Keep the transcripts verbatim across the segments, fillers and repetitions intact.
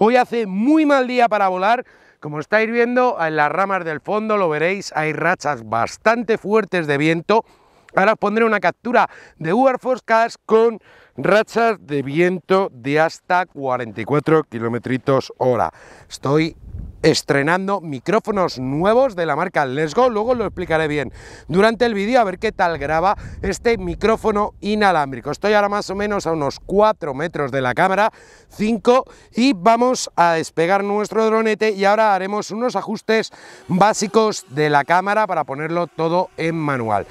Hoy hace muy mal día para volar. Como estáis viendo, en las ramas del fondo lo veréis, hay rachas bastante fuertes de viento. Ahora os pondré una captura de Weather Forecast con rachas de viento de hasta cuarenta y cuatro kilómetros hora. Estoy estrenando micrófonos nuevos de la marca Lensgo, luego os lo explicaré bien durante el vídeo, a ver qué tal graba este micrófono inalámbrico. Estoy ahora más o menos a unos cuatro metros de la cámara, cinco, y vamos a despegar nuestro dronete y ahora haremos unos ajustes básicos de la cámara para ponerlo todo en manual.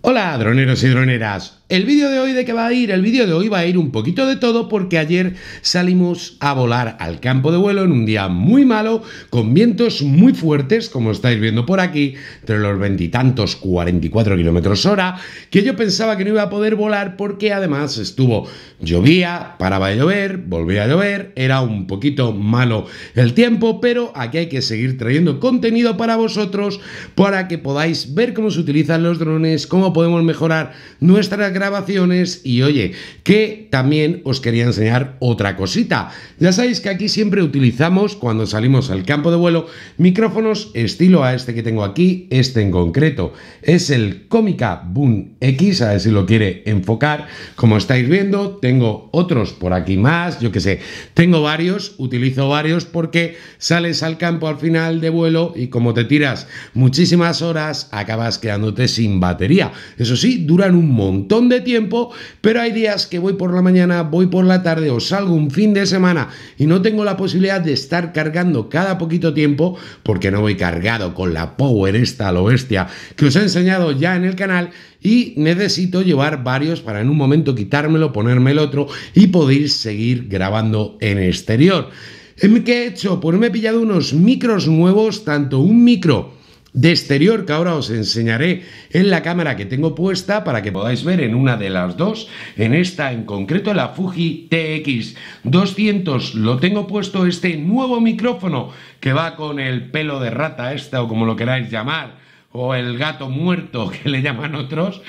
Hola droneros y droneras, el vídeo de hoy de qué va a ir, el vídeo de hoy va a ir un poquito de todo porque ayer salimos a volar al campo de vuelo en un día muy malo, con vientos muy fuertes, como estáis viendo por aquí, entre los veintitantos, cuarenta y cuatro kilómetros hora, que yo pensaba que no iba a poder volar porque además estuvo, llovía, paraba de llover, volvía a llover, era un poquito malo el tiempo, pero aquí hay que seguir trayendo contenido para vosotros, para que podáis ver cómo se utilizan los drones, cómo podemos mejorar nuestras grabaciones. Y oye, que también os quería enseñar otra cosita. Ya sabéis que aquí siempre utilizamos, cuando salimos al campo de vuelo, micrófonos estilo a este que tengo aquí. Este en concreto es el Comica Boom X, a ver si lo quiere enfocar. Como estáis viendo, tengo otros por aquí más, yo que sé, tengo varios, utilizo varios porque sales al campo al final de vuelo y como te tiras muchísimas horas, acabas quedándote sin batería. Eso sí, duran un montón de tiempo, pero hay días que voy por la mañana, voy por la tarde o salgo un fin de semana y no tengo la posibilidad de estar cargando cada poquito tiempo porque no voy cargado con la power esta a lo bestia que os he enseñado ya en el canal, y necesito llevar varios para en un momento quitármelo, ponerme el otro y poder seguir grabando en exterior. ¿Qué he hecho? Pues me he pillado unos micros nuevos, tanto un micro de exterior que ahora os enseñaré en la cámara que tengo puesta para que podáis ver en una de las dos, en esta en concreto, la Fuji T X doscientos, lo tengo puesto este nuevo micrófono que va con el pelo de rata esta o como lo queráis llamar, o el gato muerto que le llaman otros,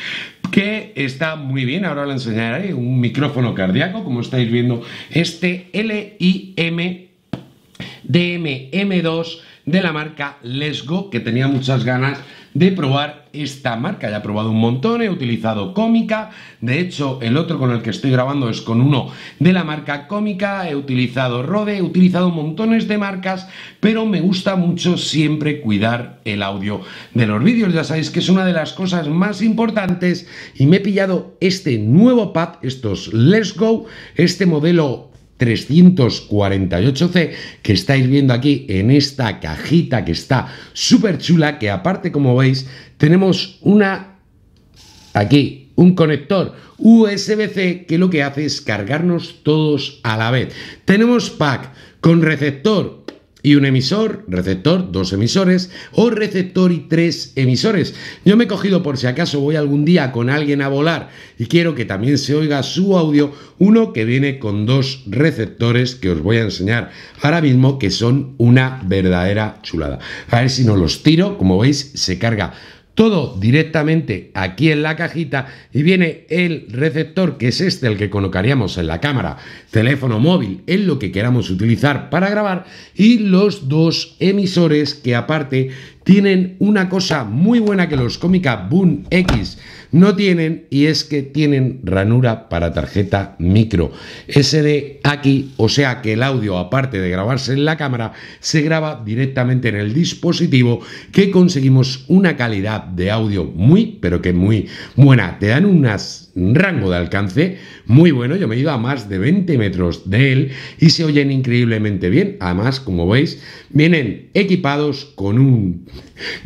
que está muy bien, ahora lo enseñaré, un micrófono cardíaco como estáis viendo, este L I M D M M dos de la marca Lensgo, que tenía muchas ganas de probar esta marca. Ya he probado un montón, he utilizado Comica, de hecho el otro con el que estoy grabando es con uno de la marca Comica, he utilizado Rode, he utilizado montones de marcas, pero me gusta mucho siempre cuidar el audio de los vídeos, ya sabéis que es una de las cosas más importantes, y me he pillado este nuevo pad, estos Lensgo, este modelo trescientos cuarenta y ocho C que estáis viendo aquí en esta cajita que está súper chula, que aparte como veis tenemos una aquí, un conector U S B C que lo que hace es cargarnos todos a la vez. Tenemos pack con receptor y un emisor, receptor, dos emisores, o receptor y tres emisores. Yo me he cogido, por si acaso voy algún día con alguien a volar y quiero que también se oiga su audio, uno que viene con dos receptores que os voy a enseñar ahora mismo, que son una verdadera chulada. A ver si no los tiro, como veis se carga todo directamente aquí en la cajita y viene el receptor, que es este, el que colocaríamos en la cámara, teléfono móvil, en lo que queramos utilizar para grabar, y los dos emisores que aparte tienen una cosa muy buena que los Comica Boom X no tienen, y es que tienen ranura para tarjeta micro S D aquí, o sea que el audio, aparte de grabarse en la cámara, se graba directamente en el dispositivo, que conseguimos una calidad de audio muy, pero que muy buena. Te dan unas, un rango de alcance muy bueno, yo me he ido a más de veinte metros de él y se oyen increíblemente bien. Además, como veis, vienen equipados con un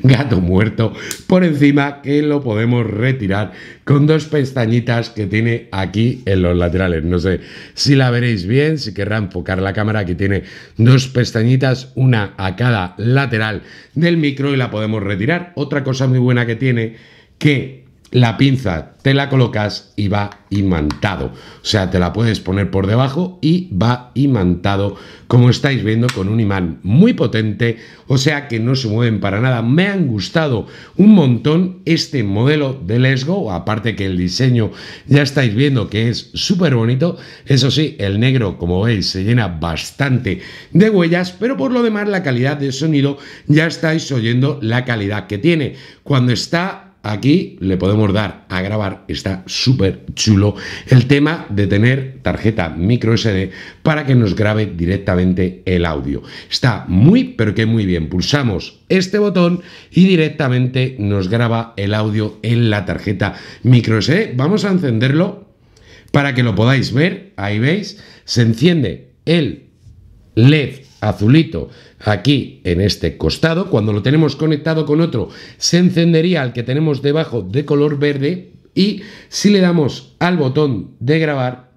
gato muerto por encima que lo podemos retirar con dos pestañitas que tiene aquí en los laterales. No sé si la veréis bien, si querrá enfocar la cámara, que tiene dos pestañitas, una a cada lateral del micro, y la podemos retirar. Otra cosa muy buena que tiene, que la pinza te la colocas y va imantado. O sea, te la puedes poner por debajo y va imantado, como estáis viendo, con un imán muy potente, o sea que no se mueven para nada. Me han gustado un montón este modelo de Lensgo, aparte que el diseño ya estáis viendo que es súper bonito. Eso sí, el negro, como veis, se llena bastante de huellas, pero por lo demás la calidad de sonido, ya estáis oyendo la calidad que tiene. Cuando está aquí le podemos dar a grabar, está súper chulo el tema de tener tarjeta micro ese de para que nos grabe directamente el audio. Está muy, pero que muy bien. Pulsamos este botón y directamente nos graba el audio en la tarjeta micro ese de. Vamos a encenderlo para que lo podáis ver. Ahí veis, se enciende el LED azulito aquí en este costado. Cuando lo tenemos conectado con otro, se encendería el que tenemos debajo de color verde, y si le damos al botón de grabar,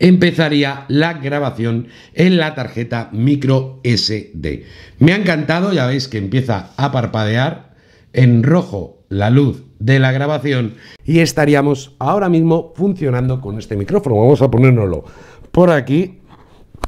empezaría la grabación en la tarjeta micro ese de. Me ha encantado, ya veis que empieza a parpadear en rojo la luz de la grabación y estaríamos ahora mismo funcionando con este micrófono. Vamos a ponérnoslo por aquí,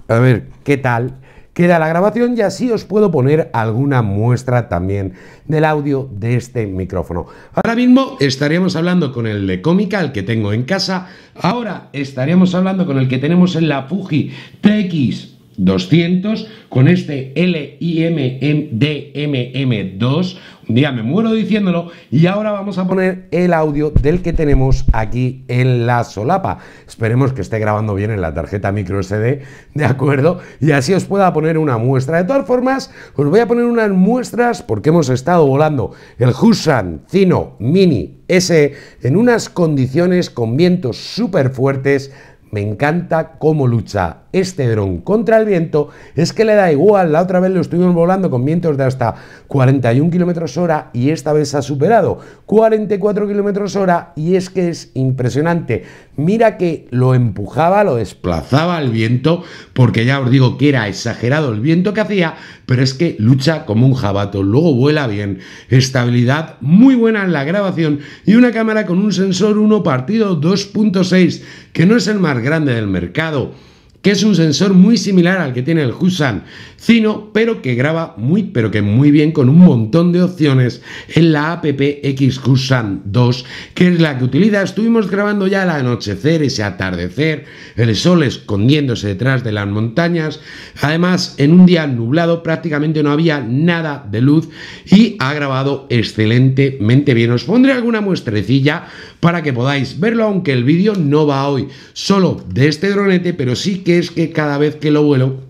a ver qué tal queda la grabación, y así os puedo poner alguna muestra también del audio de este micrófono. Ahora mismo estaríamos hablando con el de Comica, el que tengo en casa. Ahora estaríamos hablando con el que tenemos en la Fuji T X doscientos, con este L I M D M M dos. Un día me muero diciéndolo. Y ahora vamos a poner el audio del que tenemos aquí en la solapa. Esperemos que esté grabando bien en la tarjeta micro ese de, ¿de acuerdo? Y así os pueda poner una muestra. De todas formas, os voy a poner unas muestras porque hemos estado volando el Hubsan Zino Mini ese en unas condiciones con vientos súper fuertes. Me encanta cómo lucha este dron contra el viento, es que le da igual. La otra vez lo estuvimos volando con vientos de hasta cuarenta y un kilómetros hora y esta vez ha superado cuarenta y cuatro kilómetros hora, y es que es impresionante. Mira que lo empujaba, lo desplazaba el viento, porque ya os digo que era exagerado el viento que hacía, pero es que lucha como un jabato, luego vuela bien, estabilidad muy buena en la grabación y una cámara con un sensor uno partido dos punto seis, que no es el más grande del mercado, que es un sensor muy similar al que tiene el Hubsan Zino, pero que graba muy pero que muy bien, con un montón de opciones en la app X Hubsan dos, que es la que utiliza. Estuvimos grabando ya el anochecer, ese atardecer, el sol escondiéndose detrás de las montañas, además en un día nublado, prácticamente no había nada de luz, y ha grabado excelentemente bien. Os pondré alguna muestrecilla para que podáis verlo, aunque el vídeo no va hoy solo de este dronete, pero sí que que es que cada vez que lo vuelo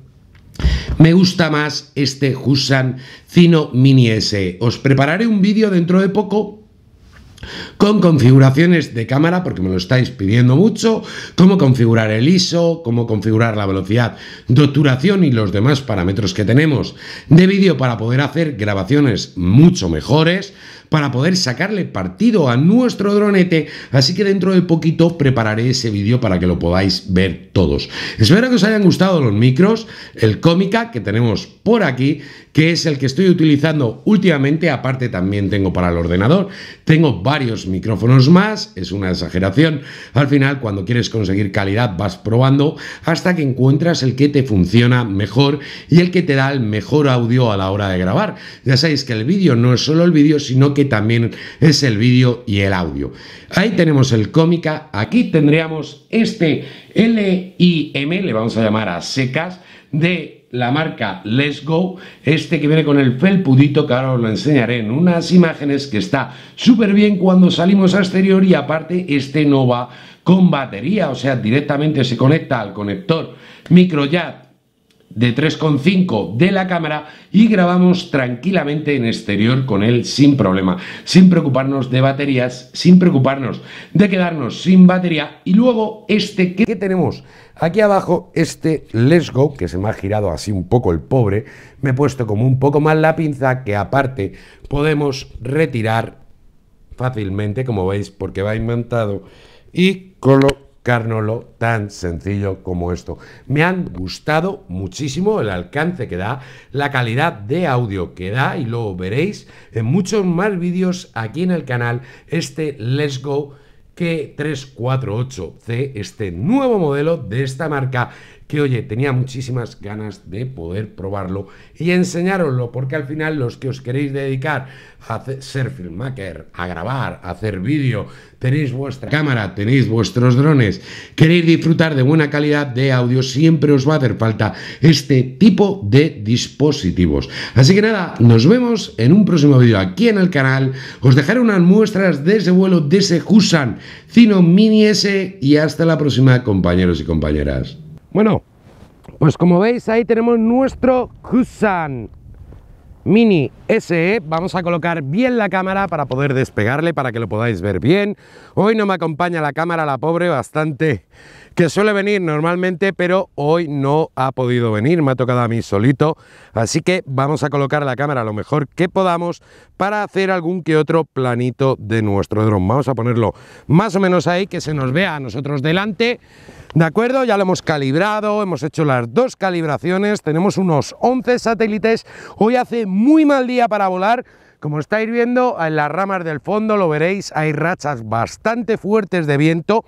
me gusta más este Hubsan Zino Mini ese. Os prepararé un vídeo dentro de poco con configuraciones de cámara, porque me lo estáis pidiendo mucho, cómo configurar el I S O, cómo configurar la velocidad de obturación y los demás parámetros que tenemos de vídeo para poder hacer grabaciones mucho mejores, para poder sacarle partido a nuestro dronete. Así que dentro de poquito prepararé ese vídeo para que lo podáis ver todos. Espero que os hayan gustado los micros, el Comica que tenemos por aquí, que es el que estoy utilizando últimamente. Aparte también tengo para el ordenador, tengo varios micrófonos más. Es una exageración, al final cuando quieres conseguir calidad vas probando hasta que encuentras el que te funciona mejor y el que te da el mejor audio a la hora de grabar. Ya sabéis que el vídeo no es solo el vídeo, sino que que también es el vídeo y el audio. Ahí tenemos el Comica, aquí tendríamos este L I M, le vamos a llamar a secas, de la marca Lensgo, este que viene con el felpudito, que ahora os lo enseñaré en unas imágenes, que está súper bien cuando salimos a exterior. Y aparte este no va con batería, o sea, directamente se conecta al conector micro jack de tres coma cinco de la cámara y grabamos tranquilamente en exterior con él sin problema, sin preocuparnos de baterías, sin preocuparnos de quedarnos sin batería. Y luego este que tenemos aquí abajo, este Lensgo, que se me ha girado así un poco el pobre, me he puesto como un poco más la pinza, que aparte podemos retirar fácilmente, como veis, porque va imantado, y colocar buscárnoslo tan sencillo como esto. Me han gustado muchísimo el alcance que da, la calidad de audio que da, y lo veréis en muchos más vídeos aquí en el canal, este Lensgo tres cuatro ocho C, este nuevo modelo de esta marca, que oye, tenía muchísimas ganas de poder probarlo y enseñároslo, porque al final los que os queréis dedicar a ser filmmaker, a grabar, a hacer vídeo, tenéis vuestra cámara, tenéis vuestros drones, queréis disfrutar de buena calidad de audio, siempre os va a hacer falta este tipo de dispositivos. Así que nada, nos vemos en un próximo vídeo aquí en el canal, os dejaré unas muestras de ese vuelo, de ese Hubsan Zino Mini S E, y hasta la próxima, compañeros y compañeras. Bueno, pues como veis, ahí tenemos nuestro Hubsan Mini S E. Vamos a colocar bien la cámara para poder despegarle, para que lo podáis ver bien. Hoy no me acompaña la cámara, la pobre, bastante, que suele venir normalmente, pero hoy no ha podido venir, me ha tocado a mí solito. Así que vamos a colocar la cámara lo mejor que podamos para hacer algún que otro planito de nuestro dron. Vamos a ponerlo más o menos ahí, que se nos vea a nosotros delante. De acuerdo, ya lo hemos calibrado, hemos hecho las dos calibraciones, tenemos unos once satélites. Hoy hace muy mal día para volar, como estáis viendo en las ramas del fondo, lo veréis, hay rachas bastante fuertes de viento.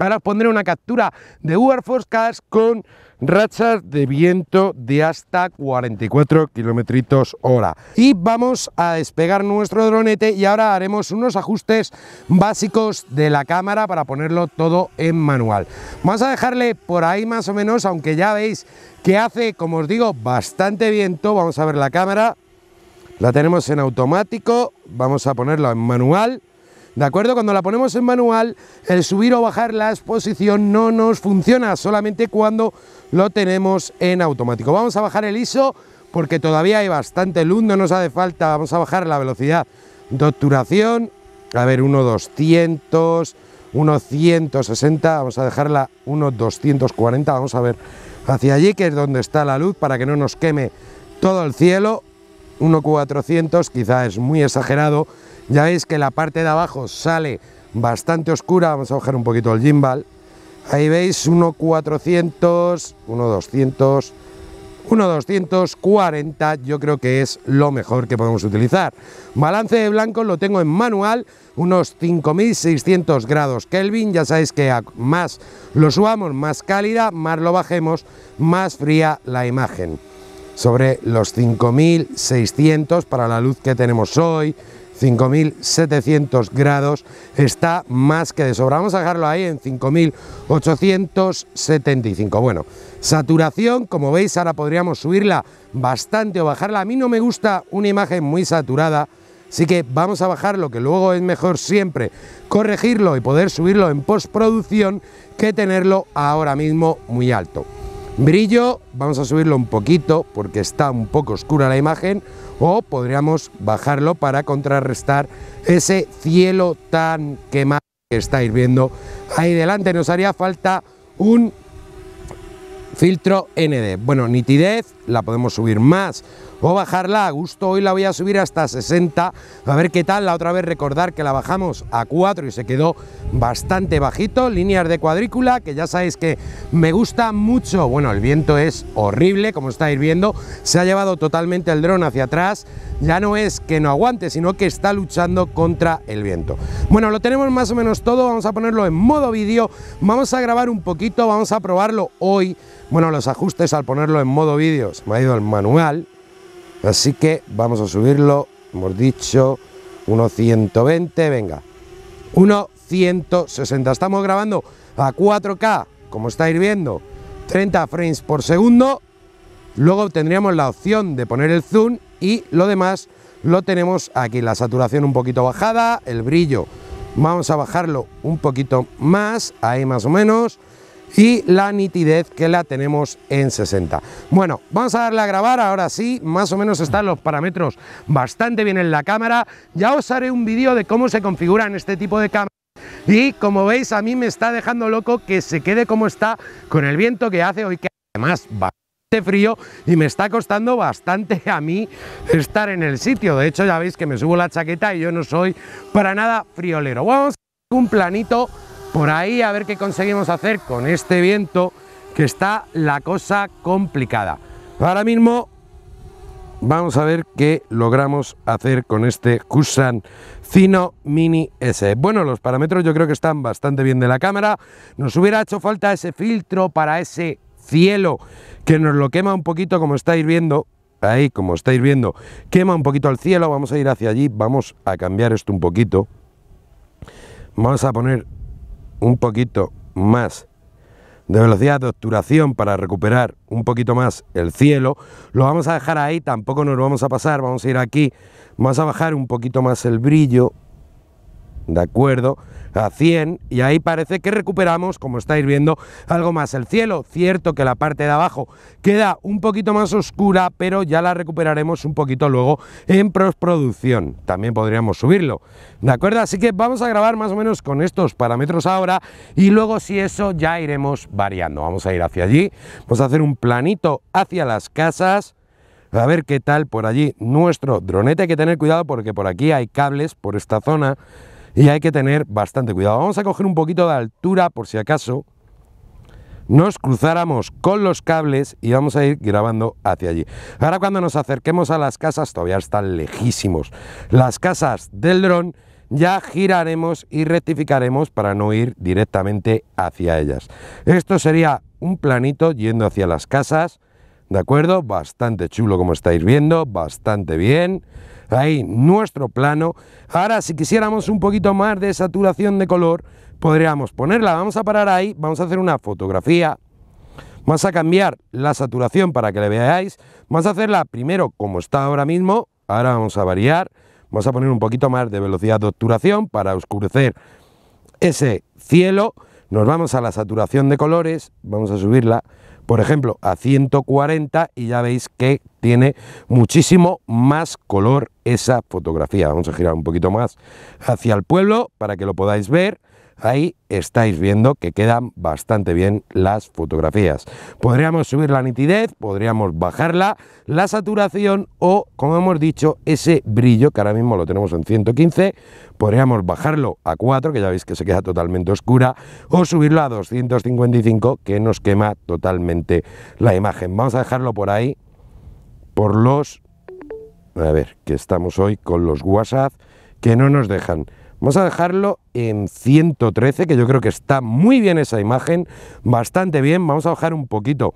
Ahora os pondré una captura de Weather Forecast con rachas de viento de hasta cuarenta y cuatro kilómetros hora. Y vamos a despegar nuestro dronete y ahora haremos unos ajustes básicos de la cámara para ponerlo todo en manual. Vamos a dejarle por ahí más o menos, aunque ya veis que hace, como os digo, bastante viento. Vamos a ver la cámara, la tenemos en automático, vamos a ponerla en manual. De acuerdo, cuando la ponemos en manual, el subir o bajar la exposición no nos funciona, solamente cuando lo tenemos en automático. Vamos a bajar el I S O porque todavía hay bastante luz, no nos hace falta. Vamos a bajar la velocidad de obturación, a ver, unos doscientos, unos ciento sesenta, vamos a dejarla unos doscientos cuarenta, vamos a ver hacia allí, que es donde está la luz, para que no nos queme todo el cielo. Unos cuatrocientos, quizá es muy exagerado. Ya veis que la parte de abajo sale bastante oscura. Vamos a bajar un poquito el gimbal. Ahí veis, uno cuatrocientos, uno doscientos, uno doscientos cuarenta. Yo creo que es lo mejor que podemos utilizar. Balance de blancos lo tengo en manual, unos cinco mil seiscientos grados Kelvin. Ya sabéis que a más lo subamos, más cálida, más lo bajemos, más fría la imagen. Sobre los cinco mil seiscientos para la luz que tenemos hoy, cinco mil setecientos grados, está más que de sobra. Vamos a dejarlo ahí en cinco mil ochocientos setenta y cinco. Bueno, saturación, como veis, ahora podríamos subirla bastante o bajarla. A mí no me gusta una imagen muy saturada, así que vamos a bajarlo, que luego es mejor siempre corregirlo y poder subirlo en postproducción que tenerlo ahora mismo muy alto. Brillo, vamos a subirlo un poquito porque está un poco oscura la imagen, o podríamos bajarlo para contrarrestar ese cielo tan quemado que estáis viendo ahí delante. Nos haría falta un filtro N D. Bueno, nitidez, la podemos subir más o bajarla a gusto. Hoy la voy a subir hasta sesenta, a ver qué tal. La otra vez, recordar que la bajamos a cuatro y se quedó bastante bajito. Líneas de cuadrícula, que ya sabéis que me gusta mucho. Bueno, el viento es horrible, como estáis viendo, se ha llevado totalmente el dron hacia atrás. Ya no es que no aguante, sino que está luchando contra el viento. Bueno, lo tenemos más o menos todo. Vamos a ponerlo en modo vídeo, vamos a grabar un poquito, vamos a probarlo hoy. Bueno, los ajustes al ponerlo en modo vídeo, se me ha ido el manual. Así que vamos a subirlo, hemos dicho, unos ciento veinte, venga, unos ciento sesenta. Estamos grabando a cuatro K, como estáis viendo, treinta frames por segundo. Luego tendríamos la opción de poner el zoom y lo demás lo tenemos aquí. La saturación un poquito bajada, el brillo vamos a bajarlo un poquito más, ahí más o menos. Y la nitidez, que la tenemos en sesenta. Bueno, vamos a darle a grabar ahora sí. Más o menos están los parámetros bastante bien en la cámara. Ya os haré un vídeo de cómo se configuran este tipo de cámaras. Y como veis, a mí me está dejando loco que se quede como está, con el viento que hace hoy, que además va frío, y me está costando bastante a mí estar en el sitio. De hecho, ya veis que me subo la chaqueta y yo no soy para nada friolero. Vamos a hacer un planito por ahí a ver qué conseguimos hacer con este viento, que está la cosa complicada. Ahora mismo vamos a ver qué logramos hacer con este Hubsan Zino Mini S E. Bueno, los parámetros yo creo que están bastante bien de la cámara. Nos hubiera hecho falta ese filtro para ese cielo que nos lo quema un poquito, como estáis viendo. Ahí, como estáis viendo, quema un poquito el cielo. Vamos a ir hacia allí, vamos a cambiar esto un poquito. Vamos a poner un poquito más de velocidad de obturación para recuperar un poquito más el cielo. Lo vamos a dejar ahí, tampoco nos lo vamos a pasar. Vamos a ir aquí, vamos a bajar un poquito más el brillo, de acuerdo, a cien, y ahí parece que recuperamos, como estáis viendo, algo más el cielo. Cierto que la parte de abajo queda un poquito más oscura, pero ya la recuperaremos un poquito luego en postproducción. También podríamos subirlo, de acuerdo. Así que vamos a grabar más o menos con estos parámetros ahora, y luego si eso ya iremos variando. Vamos a ir hacia allí, vamos a hacer un planito hacia las casas, a ver qué tal por allí nuestro dronete. Hay que tener cuidado porque por aquí hay cables por esta zona y hay que tener bastante cuidado. Vamos a coger un poquito de altura por si acaso nos cruzáramos con los cables, y vamos a ir grabando hacia allí. Ahora cuando nos acerquemos a las casas, todavía están lejísimos las casas del dron, ya giraremos y rectificaremos para no ir directamente hacia ellas. Esto sería un planito yendo hacia las casas, de acuerdo, bastante chulo como estáis viendo, bastante bien. Ahí nuestro plano. Ahora, si quisiéramos un poquito más de saturación de color, podríamos ponerla. Vamos a parar ahí, vamos a hacer una fotografía, vamos a cambiar la saturación para que le veáis. Vamos a hacerla primero como está ahora mismo, ahora vamos a variar, vamos a poner un poquito más de velocidad de obturación para oscurecer ese cielo. Nos vamos a la saturación de colores, vamos a subirla, por ejemplo, a ciento cuarenta, y ya veis que tiene muchísimo más color esa fotografía. Vamos a girar un poquito más hacia el pueblo para que lo podáis ver. Ahí estáis viendo que quedan bastante bien las fotografías. Podríamos subir la nitidez, podríamos bajarla, la saturación, o, como hemos dicho, ese brillo, que ahora mismo lo tenemos en ciento quince, podríamos bajarlo a cuatro, que ya veis que se queda totalmente oscura, o subirlo a doscientos cincuenta y cinco, que nos quema totalmente la imagen. Vamos a dejarlo por ahí, por los... A ver, que estamos hoy con los WhatsApp, que no nos dejan. Vamos a dejarlo en ciento trece, que yo creo que está muy bien esa imagen, bastante bien. Vamos a bajar un poquito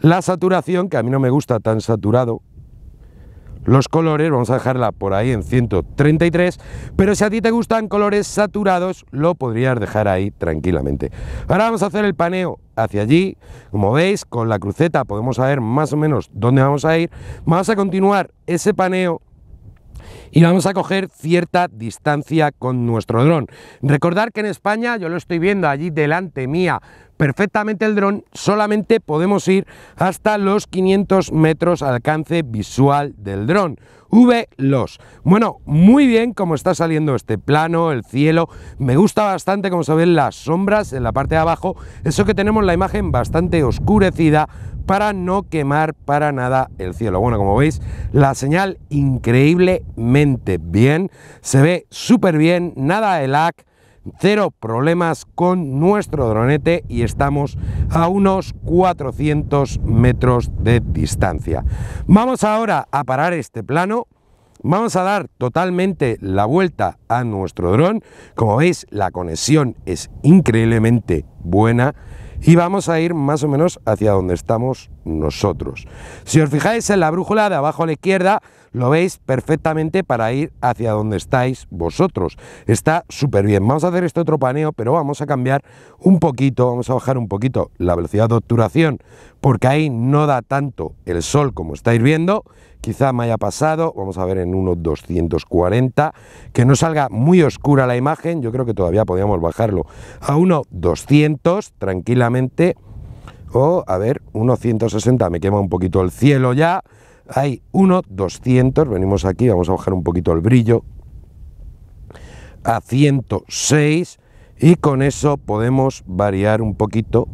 la saturación, que a mí no me gusta tan saturado los colores. Vamos a dejarla por ahí en ciento treinta y tres, pero si a ti te gustan colores saturados, lo podrías dejar ahí tranquilamente. Ahora vamos a hacer el paneo hacia allí. Como veis, con la cruceta podemos saber más o menos dónde vamos a ir. Vamos a continuar ese paneo y vamos a coger cierta distancia con nuestro dron. Recordar que en España, yo lo estoy viendo allí delante mía perfectamente el dron, solamente podemos ir hasta los quinientos metros alcance visual del dron. Velos. Bueno, muy bien como está saliendo este plano, el cielo. Me gusta bastante como se ven las sombras en la parte de abajo. Eso que tenemos la imagen bastante oscurecida para no quemar para nada el cielo. Bueno, como veis, la señal increíblemente bien. Se ve súper bien, nada de lag, cero problemas con nuestro dronete, y estamos a unos cuatrocientos metros de distancia. Vamos ahora a parar este plano, vamos a dar totalmente la vuelta a nuestro dron. Como veis, la conexión es increíblemente buena, y vamos a ir más o menos hacia donde estamos nosotros. Si os fijáis en la brújula de abajo a la izquierda, lo veis perfectamente para ir hacia donde estáis vosotros. Está súper bien. Vamos a hacer este otro paneo, pero vamos a cambiar un poquito, vamos a bajar un poquito la velocidad de obturación, porque ahí no da tanto el sol como estáis viendo. Quizá me haya pasado, vamos a ver en unos doscientos cuarenta, que no salga muy oscura la imagen. Yo creo que todavía podíamos bajarlo a unos doscientos tranquilamente, o a ver, unos ciento sesenta, me quema un poquito el cielo ya. Hay unos doscientos, venimos aquí, vamos a bajar un poquito el brillo a ciento seis, y con eso podemos variar un poquito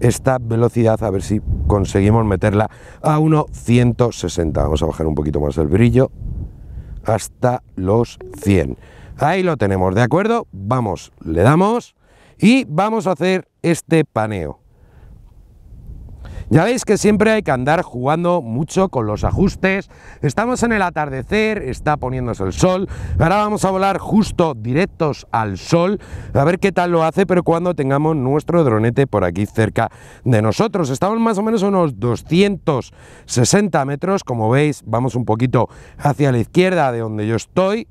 esta velocidad, a ver si conseguimos meterla a unos ciento sesenta. Vamos a bajar un poquito más el brillo hasta los cien. Ahí lo tenemos, ¿de acuerdo? Vamos, le damos, y vamos a hacer este paneo. Ya veis que siempre hay que andar jugando mucho con los ajustes. Estamos en el atardecer, está poniéndose el sol. Ahora vamos a volar justo directos al sol, a ver qué tal lo hace, pero cuando tengamos nuestro dronete por aquí cerca de nosotros. Estamos más o menos a unos doscientos sesenta metros, como veis vamos un poquito hacia la izquierda de donde yo estoy,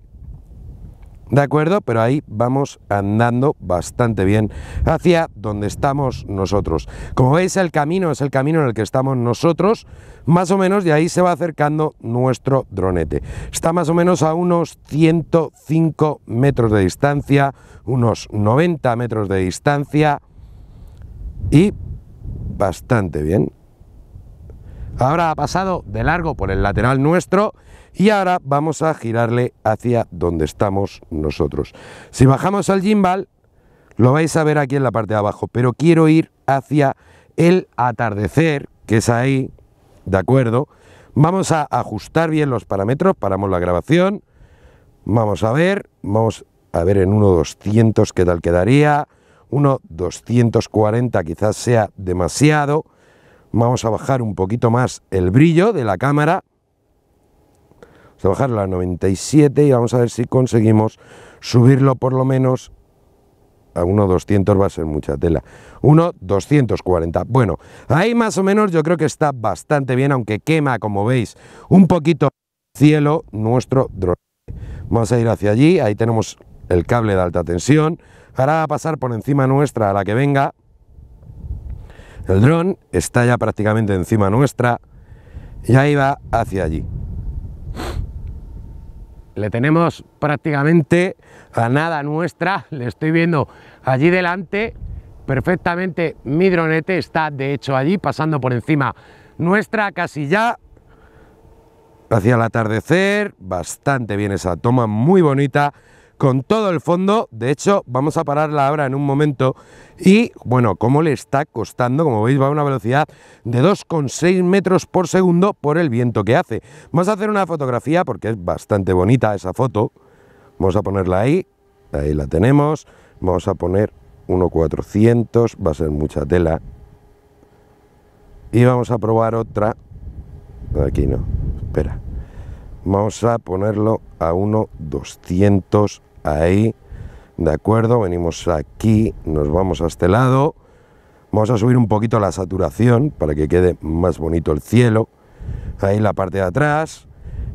de acuerdo, pero ahí vamos andando bastante bien hacia donde estamos nosotros. Como veis, el camino es el camino en el que estamos nosotros, más o menos, y ahí se va acercando nuestro dronete. Está más o menos a unos ciento cinco metros de distancia, unos noventa metros de distancia, y bastante bien. Ahora ha pasado de largo por el lateral nuestro y ahora vamos a girarle hacia donde estamos nosotros. Si bajamos al gimbal lo vais a ver aquí en la parte de abajo, pero quiero ir hacia el atardecer, que es ahí, ¿de acuerdo? Vamos a ajustar bien los parámetros, paramos la grabación, vamos a ver, vamos a ver en uno doscientos qué tal quedaría, uno doscientos cuarenta quizás sea demasiado. Vamos a bajar un poquito más el brillo de la cámara. Vamos a bajarlo a noventa y siete y vamos a ver si conseguimos subirlo por lo menos a uno doscientos, va a ser mucha tela. uno doscientos cuarenta. Bueno, ahí más o menos yo creo que está bastante bien, aunque quema, como veis, un poquito cielo nuestro drone. Vamos a ir hacia allí, ahí tenemos el cable de alta tensión. Ahora va a pasar por encima nuestra a la que venga. El dron está ya prácticamente encima nuestra y ahí va hacia allí. Le tenemos prácticamente a nada nuestra, le estoy viendo allí delante perfectamente mi dronete, está de hecho allí pasando por encima nuestra casi ya hacia el atardecer. Bastante bien esa toma, muy bonita, con todo el fondo. De hecho vamos a pararla ahora en un momento y bueno, como le está costando, como veis va a una velocidad de dos coma seis metros por segundo por el viento que hace. Vamos a hacer una fotografía porque es bastante bonita esa foto, vamos a ponerla ahí, ahí la tenemos, vamos a poner uno cuatrocientos, va a ser mucha tela, y vamos a probar otra, aquí no, espera. Vamos a ponerlo a uno doscientos, ahí, de acuerdo, venimos aquí, nos vamos a este lado, vamos a subir un poquito la saturación para que quede más bonito el cielo, ahí la parte de atrás,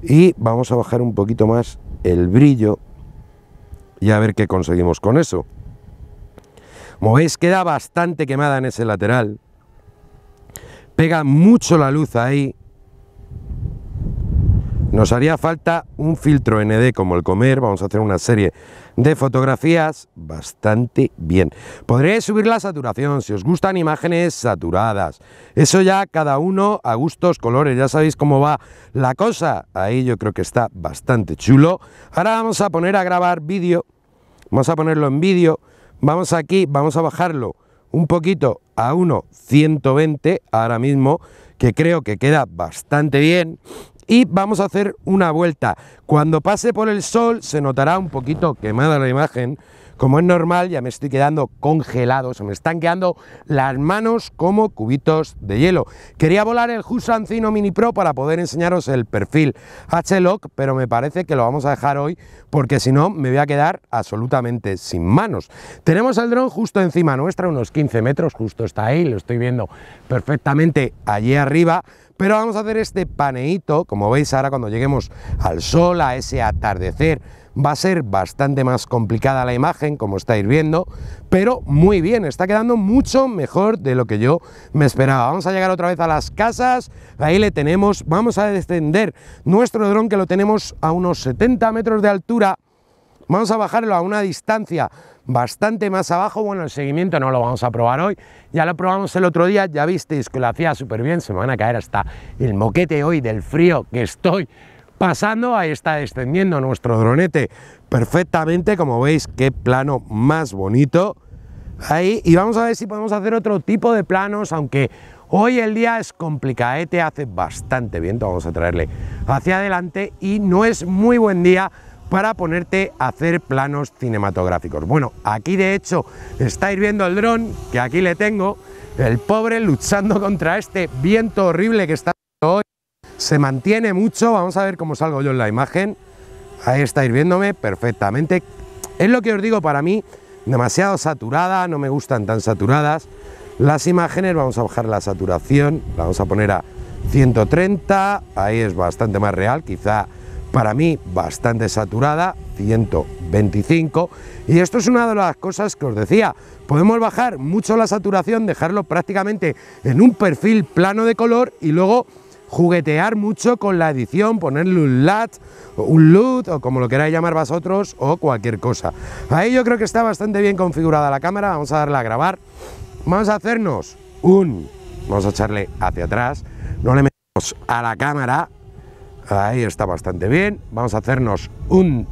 y vamos a bajar un poquito más el brillo y a ver qué conseguimos con eso. Como veis queda bastante quemada en ese lateral, pega mucho la luz ahí. Nos haría falta un filtro N D como el Comer. Vamos a hacer una serie de fotografías bastante bien. Podréis subir la saturación si os gustan imágenes saturadas. Eso ya cada uno a gustos, colores. Ya sabéis cómo va la cosa. Ahí yo creo que está bastante chulo. Ahora vamos a poner a grabar vídeo. Vamos a ponerlo en vídeo. Vamos aquí, vamos a bajarlo un poquito a uno ciento veinte ahora mismo, que creo que queda bastante bien. Y vamos a hacer una vuelta. Cuando pase por el sol se notará un poquito quemada la imagen, como es normal. Ya me estoy quedando congelado, se me están quedando las manos como cubitos de hielo. Quería volar el Hubsan Zino Mini Pro para poder enseñaros el perfil H-Lock, pero me parece que lo vamos a dejar hoy porque si no me voy a quedar absolutamente sin manos. Tenemos el dron justo encima nuestra, unos quince metros, justo está ahí, lo estoy viendo perfectamente allí arriba. Pero vamos a hacer este paneíto, como veis ahora cuando lleguemos al sol, a ese atardecer, va a ser bastante más complicada la imagen, como estáis viendo, pero muy bien, está quedando mucho mejor de lo que yo me esperaba. Vamos a llegar otra vez a las casas, ahí le tenemos, vamos a descender nuestro dron que lo tenemos a unos setenta metros de altura. Vamos a bajarlo a una distancia bastante más abajo. Bueno, el seguimiento no lo vamos a probar hoy, ya lo probamos el otro día, ya visteis que lo hacía súper bien, se me van a caer hasta el moquete hoy del frío que estoy pasando. Ahí está descendiendo nuestro dronete perfectamente, como veis, qué plano más bonito. Ahí, y vamos a ver si podemos hacer otro tipo de planos, aunque hoy el día es complicadete, hace bastante viento, vamos a traerle hacia adelante y no es muy buen día para ponerte a hacer planos cinematográficos. Bueno, aquí de hecho estáis viendo el dron, que aquí le tengo, el pobre luchando contra este viento horrible que está hoy. Se mantiene mucho, vamos a ver cómo salgo yo en la imagen. Ahí estáis viéndome perfectamente. Es lo que os digo, para mí, demasiado saturada, no me gustan tan saturadas las imágenes. Vamos a bajar la saturación, la vamos a poner a ciento treinta, ahí es bastante más real, quizá para mí bastante saturada, ciento veinticinco, y esto es una de las cosas que os decía, podemos bajar mucho la saturación, dejarlo prácticamente en un perfil plano de color y luego juguetear mucho con la edición, ponerle un lat, un L U T o como lo queráis llamar vosotros, o cualquier cosa. Ahí yo creo que está bastante bien configurada la cámara. Vamos a darle a grabar, vamos a hacernos un, vamos a echarle hacia atrás, no le metemos a la cámara, ahí está bastante bien. Vamos a hacernos un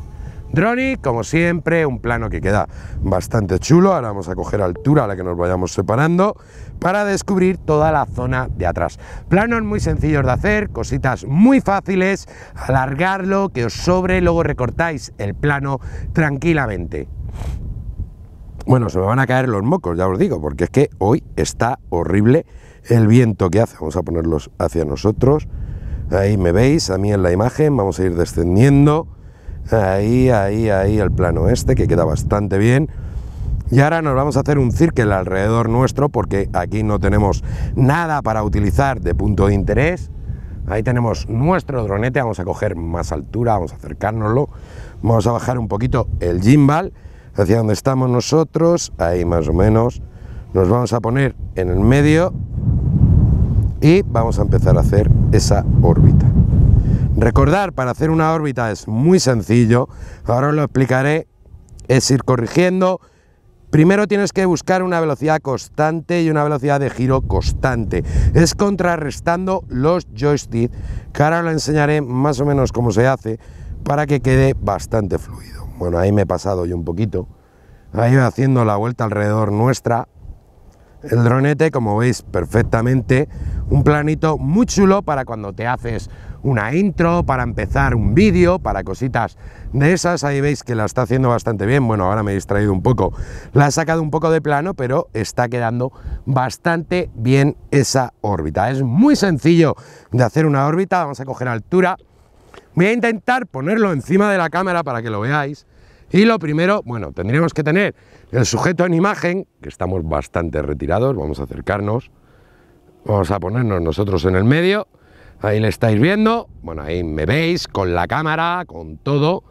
drone, como siempre, un plano que queda bastante chulo. Ahora vamos a coger altura a la que nos vayamos separando para descubrir toda la zona de atrás. Planos muy sencillos de hacer, cositas muy fáciles, alargarlo, que os sobre, luego recortáis el plano tranquilamente. Bueno, se me van a caer los mocos, ya os digo, porque es que hoy está horrible el viento que hace. Vamos a ponerlos hacia nosotros, ahí me veis, a mí en la imagen, vamos a ir descendiendo, ahí, ahí, ahí el plano este que queda bastante bien. Y ahora nos vamos a hacer un círculo alrededor nuestro porque aquí no tenemos nada para utilizar de punto de interés. Ahí tenemos nuestro dronete, vamos a coger más altura, vamos a acercárnoslo, vamos a bajar un poquito el gimbal hacia donde estamos nosotros, ahí más o menos, nos vamos a poner en el medio y vamos a empezar a hacer esa órbita. Recordar, para hacer una órbita es muy sencillo, ahora os lo explicaré, es ir corrigiendo. Primero tienes que buscar una velocidad constante y una velocidad de giro constante. Es contrarrestando los joysticks, que ahora os lo enseñaré más o menos cómo se hace para que quede bastante fluido. Bueno, ahí me he pasado yo un poquito. Ahí voy haciendo la vuelta alrededor nuestra. El dronete, como veis perfectamente, un planito muy chulo para cuando te haces una intro, para empezar un vídeo, para cositas de esas. Ahí veis que la está haciendo bastante bien. Bueno, ahora me he distraído un poco, la he sacado un poco de plano, pero está quedando bastante bien esa órbita. Es muy sencillo de hacer una órbita. Vamos a coger altura, voy a intentar ponerlo encima de la cámara para que lo veáis. Y lo primero, bueno, tendríamos que tener el sujeto en imagen, que estamos bastante retirados, vamos a acercarnos, vamos a ponernos nosotros en el medio, ahí le estáis viendo, bueno, ahí me veis, con la cámara, con todo,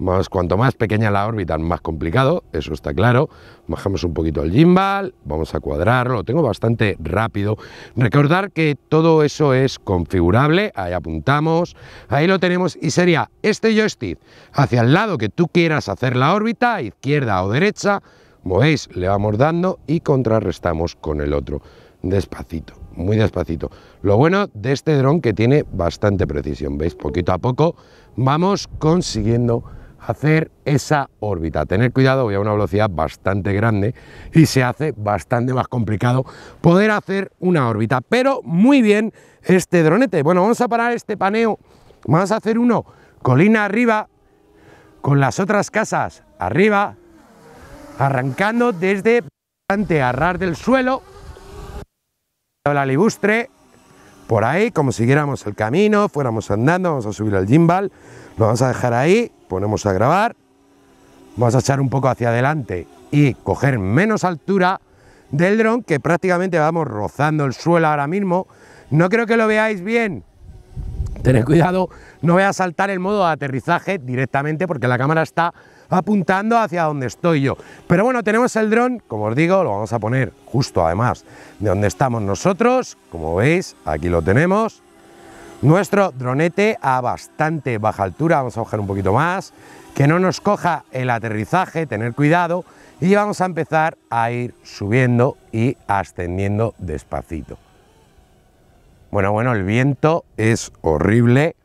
más, cuanto más pequeña la órbita, más complicado, eso está claro. Bajamos un poquito el gimbal, vamos a cuadrarlo, lo tengo bastante rápido. Recordar que todo eso es configurable, ahí apuntamos, ahí lo tenemos, y sería este joystick hacia el lado que tú quieras hacer la órbita, izquierda o derecha, como veis, le vamos dando y contrarrestamos con el otro, despacito, muy despacito. Lo bueno de este dron que tiene bastante precisión, veis, poquito a poco vamos consiguiendo hacer esa órbita. Tener cuidado, voy a una velocidad bastante grande y se hace bastante más complicado poder hacer una órbita, pero muy bien este dronete. Bueno, vamos a parar este paneo, vamos a hacer uno colina arriba con las otras casas arriba, arrancando desde bastante a ras del suelo, la libustre por ahí, como siguiéramos el camino, fuéramos andando. Vamos a subir el gimbal, lo vamos a dejar ahí, ponemos a grabar, vamos a echar un poco hacia adelante y coger menos altura del dron, que prácticamente vamos rozando el suelo ahora mismo. No creo que lo veáis bien, tened cuidado, no voy a saltar el modo de aterrizaje directamente porque la cámara está apuntando hacia donde estoy yo, pero bueno, tenemos el dron, como os digo, lo vamos a poner justo además de donde estamos nosotros, como veis, aquí lo tenemos, nuestro dronete a bastante baja altura. Vamos a bajar un poquito más, que no nos coja el aterrizaje, tener cuidado, y vamos a empezar a ir subiendo y ascendiendo despacito. Bueno, bueno, el viento es horrible.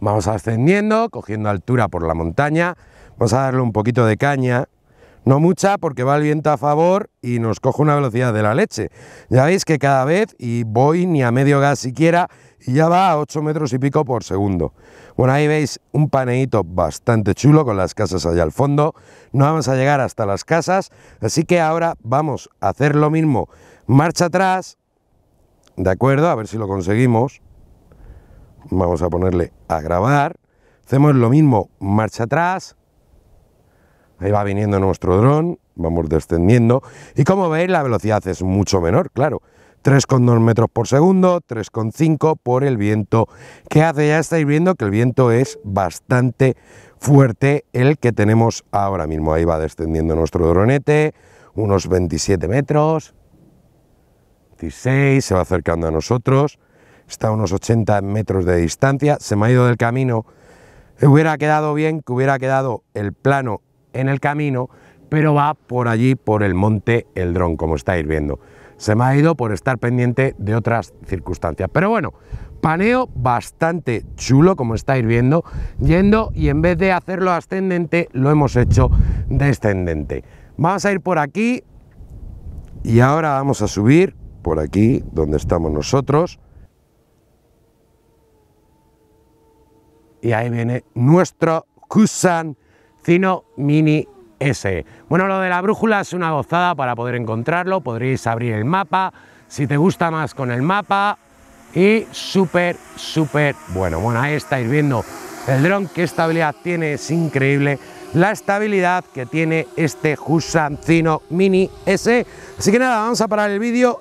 Vamos ascendiendo, cogiendo altura por la montaña, vamos a darle un poquito de caña, No mucha, porque va el viento a favor y nos coge una velocidad de la leche. Ya veis que cada vez, y voy ni a medio gas siquiera, y ya va a ocho metros y pico por segundo. Bueno, ahí veis un paneíto bastante chulo con las casas allá al fondo. No vamos a llegar hasta las casas, así que ahora vamos a hacer lo mismo. Marcha atrás, ¿de acuerdo? A ver si lo conseguimos. Vamos a ponerle a grabar. Hacemos lo mismo, marcha atrás. Ahí va viniendo nuestro dron, vamos descendiendo, y como veis la velocidad es mucho menor, claro, tres coma dos metros por segundo, tres coma cinco por el viento que hace. Ya estáis viendo que el viento es bastante fuerte el que tenemos ahora mismo. Ahí va descendiendo nuestro dronete, unos veintisiete metros, dieciséis, se va acercando a nosotros, está a unos ochenta metros de distancia, se me ha ido del camino. Hubiera quedado bien que hubiera quedado el plano en el camino, pero va por allí, por el monte, el dron, como estáis viendo. Se me ha ido por estar pendiente de otras circunstancias, pero bueno, paneo bastante chulo, como estáis viendo, yendo, y en vez de hacerlo ascendente, lo hemos hecho descendente. Vamos a ir por aquí, y ahora vamos a subir por aquí, donde estamos nosotros, y ahí viene nuestro Hubsan Zino Mini S E. Bueno, lo de la brújula es una gozada para poder encontrarlo. Podréis abrir el mapa, si te gusta más con el mapa, y súper, súper bueno. Bueno, ahí estáis viendo el dron, qué estabilidad tiene, es increíble la estabilidad que tiene este Hubsan Zino Mini S E. Así que nada, vamos a parar el vídeo.